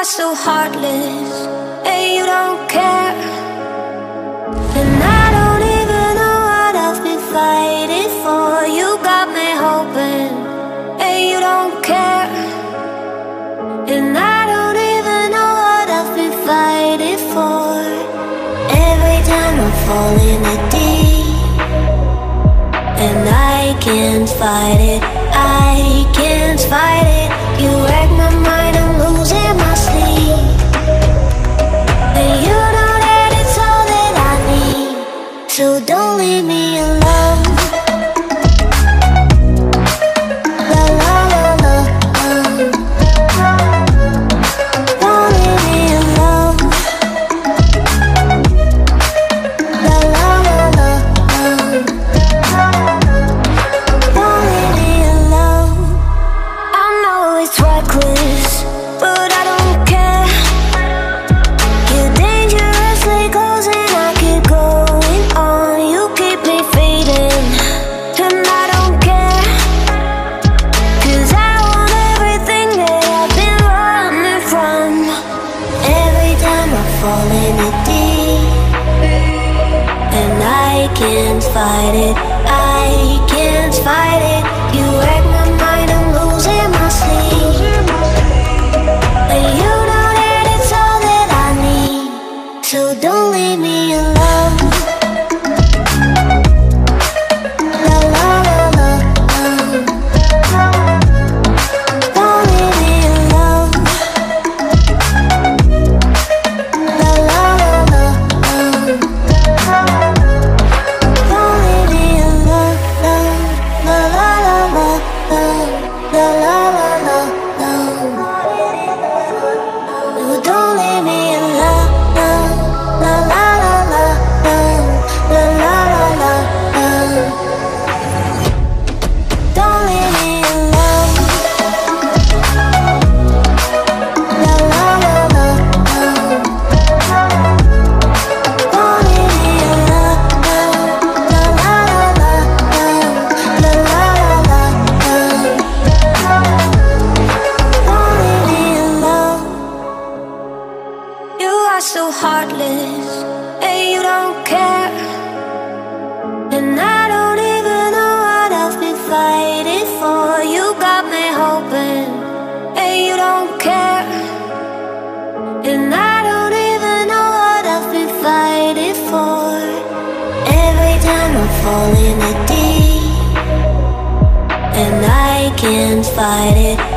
are so heartless and you don't care. And I don't even know what I've been fighting for. You got me hoping and you don't care. And I don't even know what I've been fighting for. Every time I fall in the deep and I can't fight it, I can't fight it. You wreck my mind, I'm losing my sleep. And you know that it's all that I need, so don't leave me alone. La la la la la. Don't leave me alone. La la la la la. Don't leave me alone. I know it's reckless, but I don't care. You're dangerously close and I keep going on. You keep me fading and I don't care. Cause I want everything that I've been running from. Every time I fall in the deep and I can't fight it, I can't fight it. You wreck my mind, I'm losing my sleep. And you know that it's all that I need, so don't leave me alone. La la la la la. Don't leave me alone. La la la la la. Don't leave me alone. La la la la la. La la la la la. Oh, don't leave me alone. La la la la la. La la la la la. Don't leave me alone. La la la la la. Don't leave me alone. La la la la la. La la la la la. Don't leave me alone. You are so heartless and you don't care. And I don't even know what I've been fighting for. You got me hoping and you don't care. And I don't even know what I've been fighting for. Every time I fall in the deep and I can't fight it.